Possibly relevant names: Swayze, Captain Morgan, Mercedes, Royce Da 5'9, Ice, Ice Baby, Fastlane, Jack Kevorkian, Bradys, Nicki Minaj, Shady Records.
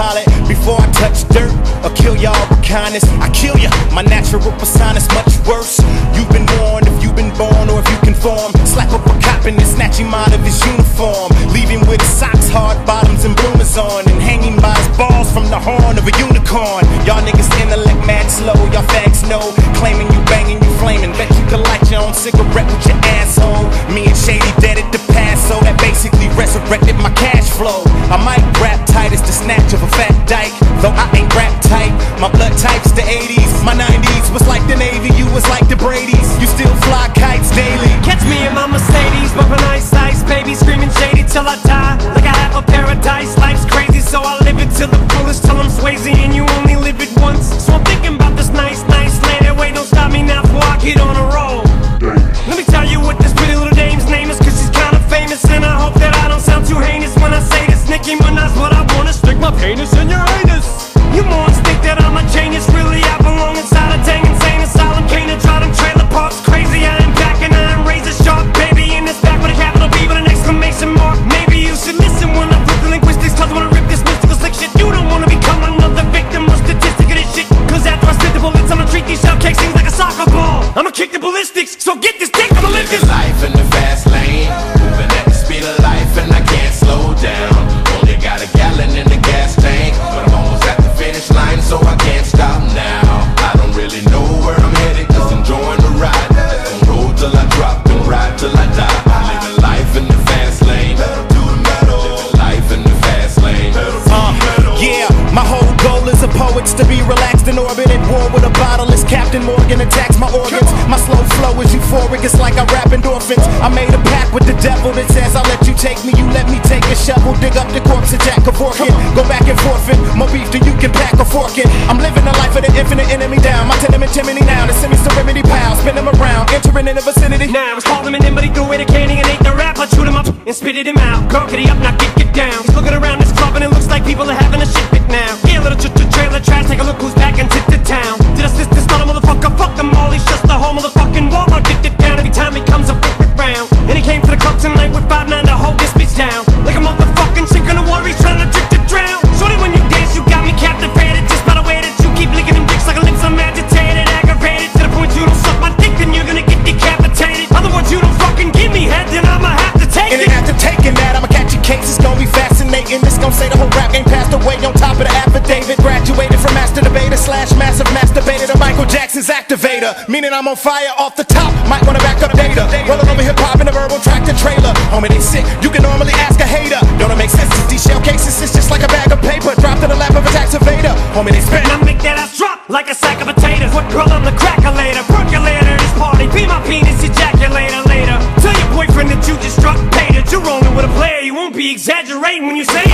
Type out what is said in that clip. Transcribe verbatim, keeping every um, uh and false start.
pilot before I touch dirt or kill y'all with kindness. I kill ya, my natural persona's much worse. You've been warned if you've been born or if you conform. Slap up a cop and then snatch him out of his uniform. Leave him with his socks, hard bottoms and bloomers on, and hanging by his balls from the horn of a unicorn. Y'all niggas intellect mad slow, y'all fags know. Claiming you banging, you flaming. Bet you could light your own cigarette with your asshole. Me and Shady dead at the past, so that basically resurrected my cash flow. I might rap tight as the snatch of a fat dyke, though I ain't rap tight. My blood type's the eighties, my nineties was like the Navy, you was like the Brady's. You still fly kites daily. Catch me in my Mercedes, bumpin' ice ice, baby, screaming Shady till I die. Like I have a paradise, life's crazy, so I live it till the fullest, till I'm Swayze and you only live it once. So I'm thinking about this nice, nice later. Wait, don't stop me now before I get on a roll. Let me tell you what this pretty little dame's name is, cause she's kinda famous, and I hope that I don't sound too heinous when I say this. Nicki Minaj, but I wanna stick my penis in your anus. You morons think that I'm a genius, really I belong inside a dang insane asylum. Can't try them trailer parks, crazy I am back and I am razor sharp. Baby in this back with a capital B with an exclamation mark. Maybe you should listen when I flip the linguistics, cause when I rip this mystical slick shit, you don't wanna become another victim or statistic of this shit. Cause after I spit the bullets, I'ma treat these shellcake things like a soccer ball. I'ma kick the ballistics, so get this dick, I'ma live this life in the fast lane. Moving at the speed of life and I can't slow down. Only got a gallon in the gas tank, but I'm almost at the finish line, so I can't stop now. I don't really know where I'm headed, just enjoying the ride. Don't roll till I drop and ride till I die. Living life in the fast lane. Living life in the fast lane. Uh, yeah, my whole goal is a poet's to be relaxed in orbit at war with a bottle as Captain Morgan attacks my organs. My slow flow is euphoric, it's like I rap endorphins. I made a pact with the devil that says I'll let you take me, you let me take a shovel. Dig up the corpse of Jack Kevorkian, go back and forfeit, more beef than you can pack a fork in. I'm living a life of the infinite enemy down, my tenement chimney now, the semi-serenity pile. Spin them around, entering in the vicinity. Now I was calling him in, but he threw it a candy and ate the rap. I chewed him up and spitted him out. Girl, could he up, now get, get down. He's looking around this club and it looks like people are having a shit fit now. Yeah, little trailer trash, take a look who's back and tip the town. Did I assist this little motherfucker? Fuck them all, he's just the whole motherfucking wall. I'll get it down every time he comes up with it round. And he came to the club tonight with five nine to hold this bitch down. Like a motherfucking sink in the water, he's trying to drink to drown. Shorty, when you dance, you got me captivated just by the way that you keep licking them dicks like a lips. I'm agitated, aggravated, to the point you don't suck my dick, then you're gonna get decapitated. Otherwise, you don't fucking give me head, then I'ma have to take it. And after taking that, I'ma catch your case, it's gonna be fascinating. This gonna say the whole rap game passed away on top of the affidavit. Graduated from master debater slash massive masturbator to Michael Jackson's activator, meaning I'm on fire off the top, might wanna back up data. Rolling over hip-hop in a verbal tractor trailer. Homie, they sick, you can normally ask a hater. Don't it make sense, since these shell cases, it's just like a bag of paper dropped in the lap of a tax evader. Homie, they spit, and I make that ass drop like a sack of potatoes. What girl, I'm the crackulator, percolator this party, be my penis ejaculator later. Tell your boyfriend that you just struck pay that you're rolling with a player, you won't be exaggerating when you say